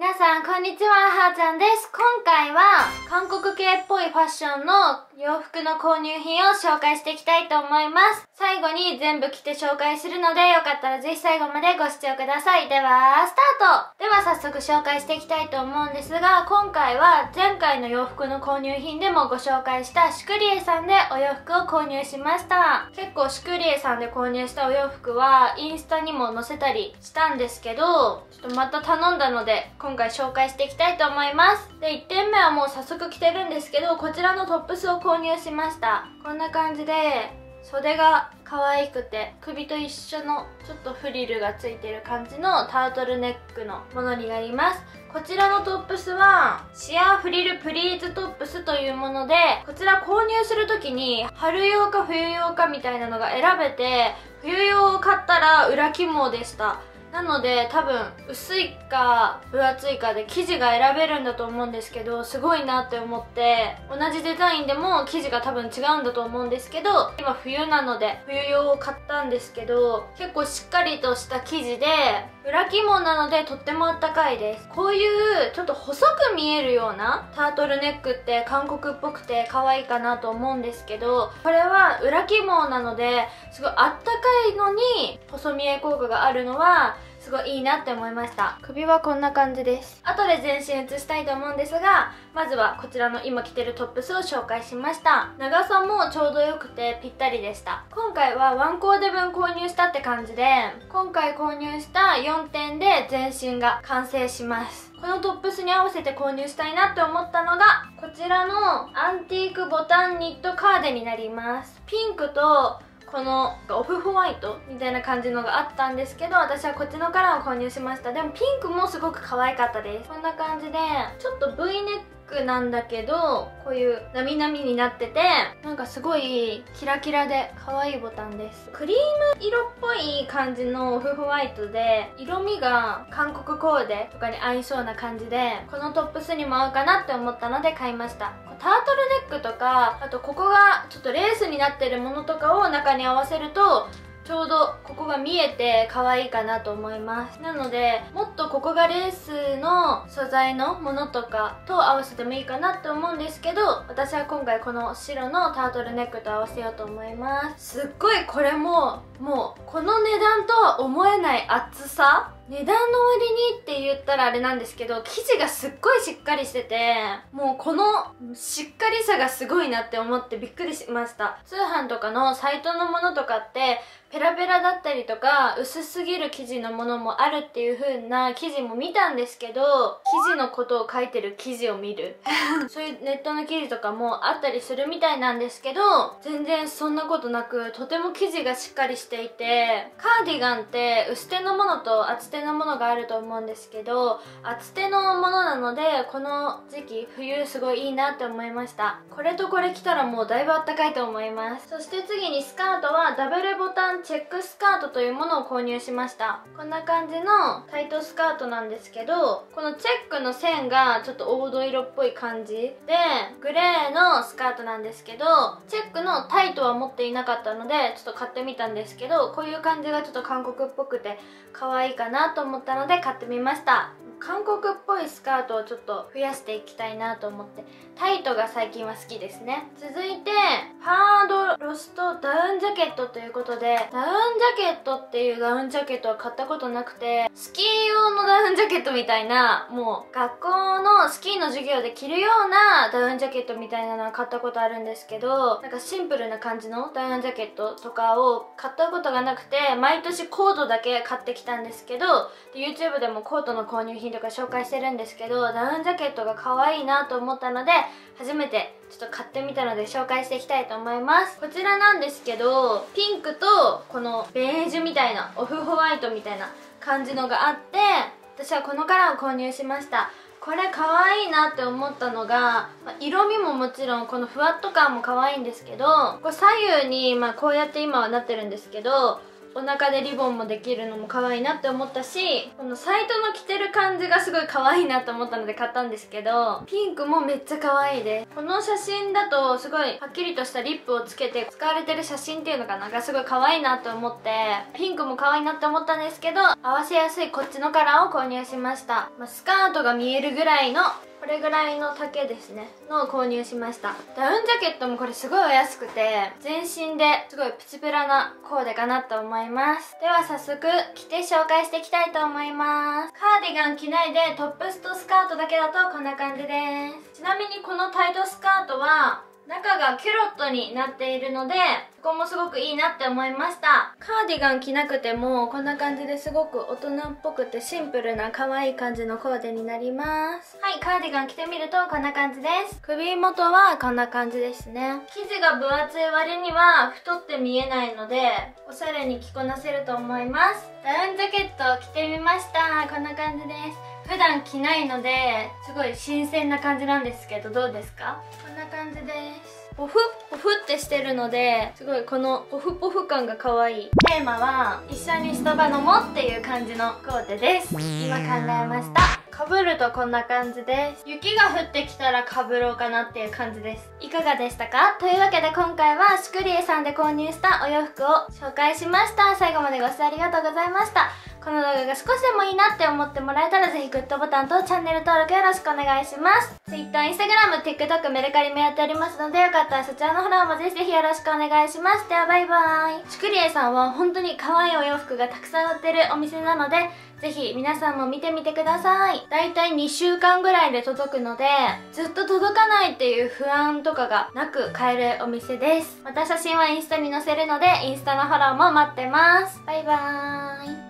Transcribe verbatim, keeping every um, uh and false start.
皆さんこんにちは、はーちゃんです。今回は韓国系っぽいファッションの洋服の購入品を紹介していきたいと思います。最後に全部着て紹介するので、よかったらぜひ最後までご視聴ください。ではスタート。では早速紹介していきたいと思うんですが、今回は前回の洋服の購入品でもご紹介したシュクリエさんでお洋服を購入しました。結構シュクリエさんで購入したお洋服はインスタにも載せたりしたんですけど、ちょっとまた頼んだので今回紹介していきたいと思います。でいってんめはもう早速着てるんですけど、こちらのトップスを購入しました。こんな感じで袖が可愛くて、首と一緒のちょっとフリルがついてる感じのタートルネックのものになります。こちらのトップスはシアーフリルプリーズトップスというもので、こちら購入する時に春用か冬用かみたいなのが選べて、冬用を買ったら裏起毛でした。なので多分薄いか分厚いかで生地が選べるんだと思うんですけど、すごいなって思って、同じデザインでも生地が多分違うんだと思うんですけど、今冬なので冬用を買ったんですけど、結構しっかりとした生地で裏起毛なのでとってもあったかいです。こういうちょっと細く見えるようなタートルネックって韓国っぽくて可愛いかなと思うんですけど、これは裏起毛なのですごいあったかいのに細見え効果があるのはすごいいいなって思いました。首はこんな感じです。後で全身写したいと思うんですが、まずはこちらの今着てるトップスを紹介しました。長さもちょうどよくてぴったりでした。今回はワンコーデ分購入したって感じで、今回購入したよんてんで全身が完成します。このトップスに合わせて購入したいなって思ったのがこちらのアンティークボタンニットカーデになります。ピンクとこのオフホワイトみたいな感じのがあったんですけど、私はこっちのカラーを購入しました。でもピンクもすごく可愛かったです。こんな感じでちょっと V ネックなんだけど、こういうなみなみになってて、なんかすごいキラキラで可愛いボタンです。クリーム色っぽい感じのオフホワイトで、色味が韓国コーデとかに合いそうな感じで、このトップスにも合うかなって思ったので買いました。タートルネックとか、あとここがちょっとレースになってるものとかを中に合わせるとちょうどここが見えて可愛いかなと思います。なのでもっとここがレースの素材のものとかと合わせてもいいかなと思うんですけど、私は今回この白のタートルネックと合わせようと思います。すっごいこれももうこの値段とは思えない厚さ、値段の割にって言ったらあれなんですけど、生地がすっごいしっかりしてて、もうこのしっかりさがすごいなって思ってびっくりしました。通販とかのサイトのものとかってペラペラだったりとか薄すぎる生地のものもあるっていう風な記事も見たんですけど、生地のことを書いてる記事を見るそういうネットの記事とかもあったりするみたいなんですけど、全然そんなことなくとても生地がしっかりしていて、カーディガンって薄手のものと厚手のものがあると思うんですけど、厚手のものなのでこの時期冬すごいいいなって思いました。これとこれ着たらもうだいぶあったかいと思います。そして次にスカートはダブルボタンチェックスカートというものを購入しました。こんな感じのタイトスカートなんですけど、このチェックの線がちょっと黄土色っぽい感じでグレーのスカートなんですけど、チェックのタイトは持っていなかったのでちょっと買ってみたんですけど、こういう感じがちょっと韓国っぽくて可愛いかなと思ったので買ってみました。韓国っぽいスカートをちょっと増やしていきたいなと思って、タイトが最近は好きですね。続いてハードロストダウンジャケットということで、ダウンジャケットっていうダウンジャケットは買ったことなくて、スキー用のダウンジャケットみたいな、もう学校のスキーの授業で着るようなダウンジャケットみたいなのは買ったことあるんですけど、なんかシンプルな感じのダウンジャケットとかを買ったことがなくて、毎年コートだけ買ってきたんですけど、で YouTube でもコートの購入品とか紹介してるんですけど、ダウンジャケットが可愛いなと思ったので初めてちょっと買ってみたので紹介していきたいと思います。こちらなんですけど、ピンクとこのベージュみたいなオフホワイトみたいな感じのがあって、私はこのカラーを購入しました。これ可愛いなって思ったのが、まあ、色味ももちろんこのふわっと感も可愛いんですけど、こう左右にまあこうやって今はなってるんですけど、お腹でリボンもできるのも可愛いなって思ったし、このサイトの着てる感じがすごい可愛いなと思ったので買ったんですけど、ピンクもめっちゃ可愛いです。この写真だとすごいはっきりとしたリップをつけて使われてる写真っていうのかながすごい可愛いなと思って、ピンクも可愛いなって思ったんですけど、合わせやすいこっちのカラーを購入しました。まあ、スカートが見えるぐらいのこれぐらいの丈ですねのを購入しました。ダウンジャケットもこれすごいお安くて、全身ですごいプチプラなコーデかなと思います。では早速着て紹介していきたいと思います。カーディガン着ないでトップスとスカートだけだとこんな感じです。ちなみにこのタイトスカートは中がキュロットになっているので、ここもすごくいいなって思いました。カーディガン着なくてもこんな感じですごく大人っぽくてシンプルな可愛い感じのコーデになります。はい、カーディガン着てみるとこんな感じです。首元はこんな感じですね。生地が分厚い割には太って見えないので、おしゃれに着こなせると思います。ダウンジャケットを着てみました。こんな感じです。普段着ないのですごい新鮮な感じなんですけど、どうですか？こんな感じです。ポフポフってしてるので、すごいこのポフポフ感が可愛い。テーマは一緒に人が飲もうっていう感じのコーデです。今考えました。かぶるとこんな感じです。雪が降ってきたらかぶろうかなっていう感じです。いかがでしたか？というわけで今回はシュクリエさんで購入したお洋服を紹介しました。最後までご視聴ありがとうございました。この動画が少しでもいいなって思ってもらえたら、ぜひグッドボタンとチャンネル登録よろしくお願いします。 Twitter、Instagram、TikTok、メルカリもやっておりますので、よかったらそちらのフォローもぜひぜひよろしくお願いします。ではバイバーイ。シュクリエさんは本当に可愛いお洋服がたくさん売ってるお店なので、ぜひ皆さんも見てみてください。だいたいにしゅうかんぐらいで届くので、ずっと届かないっていう不安とかがなく買えるお店です。また写真はインスタに載せるので、インスタのフォローも待ってます。バイバーイ。